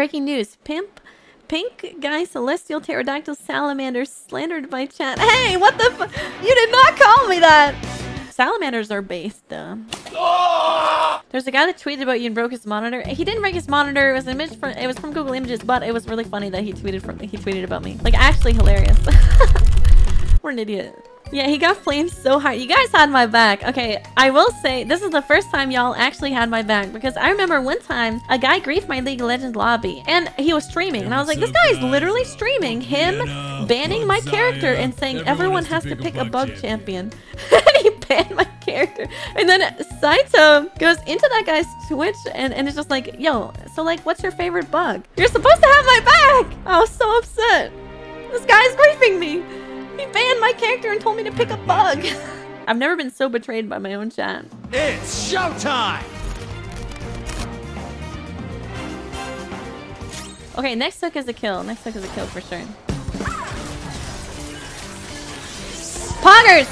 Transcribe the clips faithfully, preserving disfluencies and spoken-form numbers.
Breaking news. Pimp, pink guy, celestial pterodactyl salamander slandered by chat. Hey, what the f- You did not call me that! Salamanders are based, though. Oh! There's a guy that tweeted about you and broke his monitor. He didn't break his monitor. It was an image from, it was from Google Images, but it was really funny that he tweeted from, he tweeted about me. Like, actually hilarious. What an idiot. Yeah, he got flamed so hard. You guys had my back. Okay, I will say, this is the first time y'all actually had my back, because I remember one time a guy griefed my League of Legends lobby and he was streaming, and I was like, this guy is literally streaming him banning my character and saying everyone has to pick a bug champion. And he banned my character. And then Saito goes into that guy's Twitch and, and it's just like, yo, so like, what's your favorite bug? You're supposed to have my back! I was so upset. This guy's griefing me. He banned my character and told me to pick a bug. I've never been so betrayed by my own chat. It's showtime! Okay, next hook is a kill. Next hook is a kill for sure. Poggers!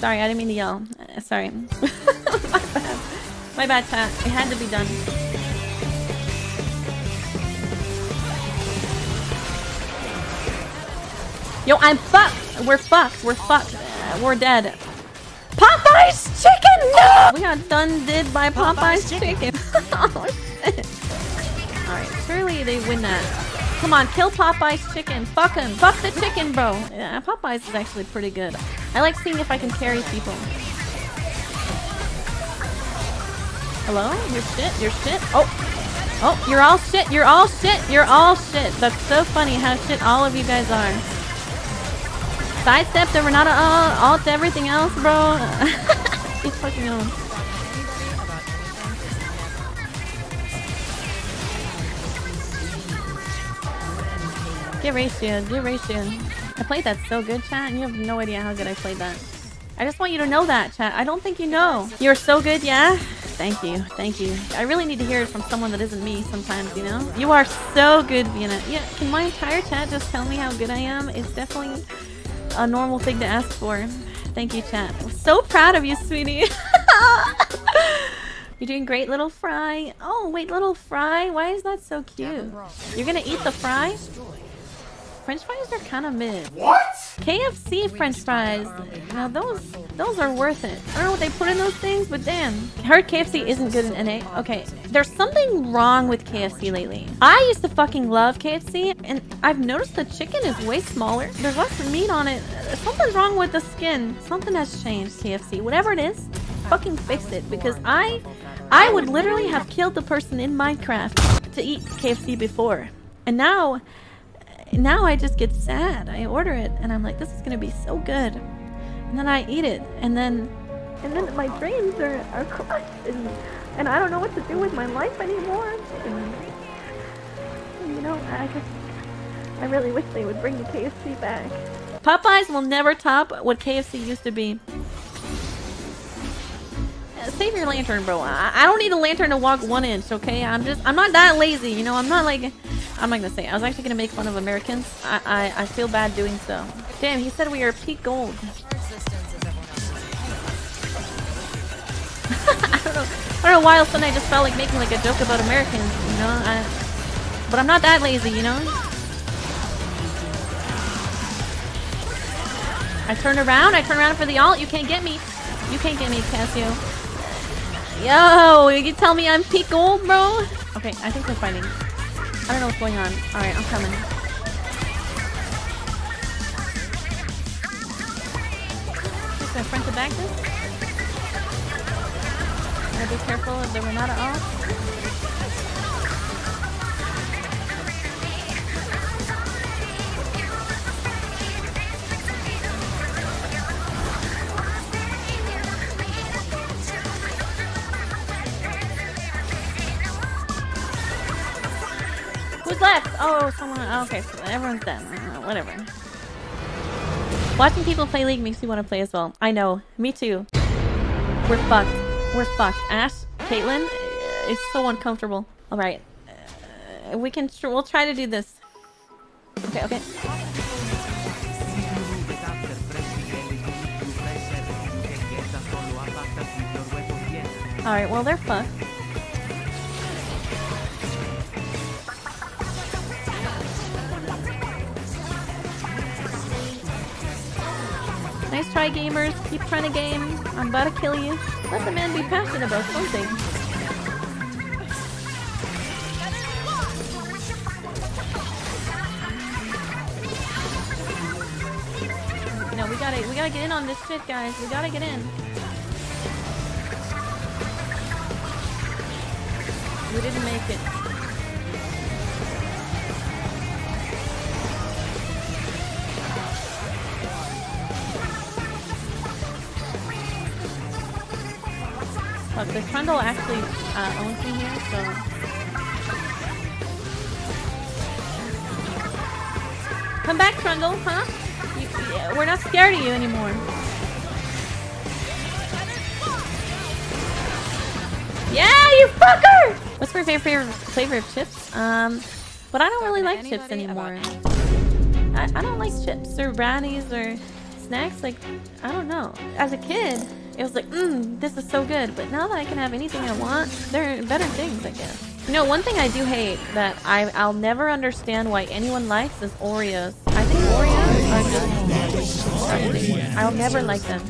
Sorry, I didn't mean to yell. Uh, sorry. My bad. My bad, chat. It had to be done. Yo, I'm fucked. We're fucked. We're fucked. Uh, we're dead. Popeye's chicken. No! We got done did by Popeye's, Popeye's chicken. chicken. Oh, shit. All right, surely they win that. Come on, kill Popeye's chicken. Fuck him. Fuck the chicken, bro. Yeah, Popeye's is actually pretty good. I like seeing if I can carry people. Hello? You're shit. You're shit. Oh. Oh, you're all shit. You're all shit. You're all shit. That's so funny how shit all of you guys are. Sidestep the Renata, uh, alt everything else, bro. He's fucking on. Get ratioed, get ratioed. I played that so good, chat, and you have no idea how good I played that. I just want you to know that, chat. I don't think you know. You're so good, yeah? Thank you, thank you. I really need to hear it from someone that isn't me sometimes, you know? You are so good, Vienna. Yeah, can my entire chat just tell me how good I am? It's definitely a normal thing to ask for. Thank you, chat. I'm so proud of you, sweetie. You're doing great, little fry. Oh, wait, little fry? Why is that so cute? You're gonna eat the fry? French fries are kind of mid. What? K F C French fries. Now those, those are worth it. I don't know what they put in those things, but damn. I heard K F C isn't good in N A. Okay, there's something wrong with K F C lately. I used to fucking love K F C, and I've noticed the chicken is way smaller. There's less meat on it. Something's wrong with the skin. Something has changed, K F C. Whatever it is, fucking fix it, because I, I would literally have killed the person in Minecraft to eat K F C before, and now. Now I just get sad. I order it and I'm like, this is gonna be so good, and then I eat it, and then and then my dreams are, are crushed, and, and I don't know what to do with my life anymore, and, you know, I just I really wish they would bring the K F C back. Popeyes will never top what K F C used to be. Save your lantern, bro. I, I don't need a lantern to walk one inch, okay? I'm just, I'm not that lazy, you know? I'm not like, I'm not gonna say, I was actually gonna make fun of Americans. I, I, I feel bad doing so. Damn, he said we are peak gold. I don't know, I don't know why all of a sudden I just felt like making like a joke about Americans, you know? I, but I'm not that lazy, you know? I turn around, I turn around for the alt, you can't get me. You can't get me, Cassio. Yo, you can tell me I'm peak gold, bro? Okay, I think we're fighting. I don't know what's going on. Alright, I'm coming. Just gonna front to back this. Gotta be careful of the Renata off. Left! Oh, someone... Oh, okay, so everyone's done. Uh, whatever. Watching people play League makes me want to play as well. I know. Me too. We're fucked. We're fucked. Ash, Caitlyn, it's so uncomfortable. Alright. Uh, we can... Tr we'll try to do this. Okay, okay. Alright, well, they're fucked. Nice try, gamers. Keep trying to game. I'm about to kill you. Let the man be passionate about something. You know, we gotta, we gotta get in on this shit, guys. We gotta get in. We didn't make it. Look, the Trundle actually uh, owns me here, so... Come back, Trundle, huh? You, yeah, we're not scared of you anymore. Yeah, you fucker! What's my favorite flavor of chips? Um, but I don't really like chips anymore. I, I don't like chips or brownies or snacks. Like, I don't know. As a kid, it was like, mmm, this is so good. But now that I can have anything I want, there are better things, I guess. You know, one thing I do hate that I, I'll never understand why anyone likes is Oreos. I think Oreos are just disgusting. I'll never like them.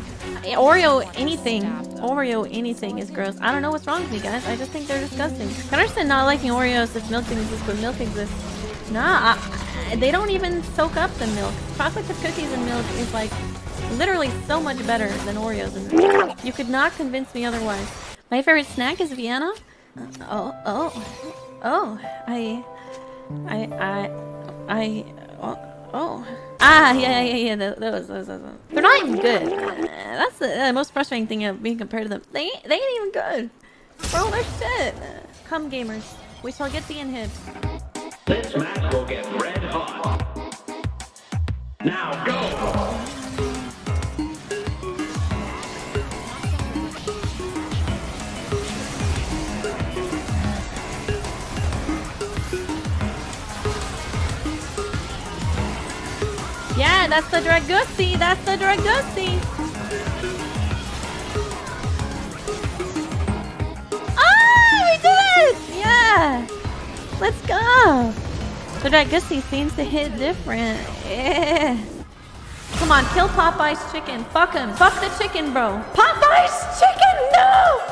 Oreo anything. Oreo anything is gross. I don't know what's wrong with me, guys. I just think they're disgusting. I understand not liking Oreos if milk exists, but milk exists. Nah, I, I, they don't even soak up the milk. Chocolate chip cookies and milk is like literally so much better than Oreos and milk. You could not convince me otherwise. My favorite snack is Vienna. Uh, oh, oh, oh, I, I, I, I, oh. Oh. Ah, yeah, yeah, yeah, those, those, those, those. They're not even good. That's the uh, most frustrating thing of being compared to them. They, they ain't even good. Bro, they're shit. Come, gamers. We shall get the inhibs. This match will get red hot. Now, go! Yeah, that's the Dragussie, that's the Dragussie! Ah, we did it! Yeah! Let's go! The Dragussie seems to hit different. Yeah! Come on, kill Popeye's chicken. Fuck him. Fuck the chicken, bro. Popeye's chicken, no!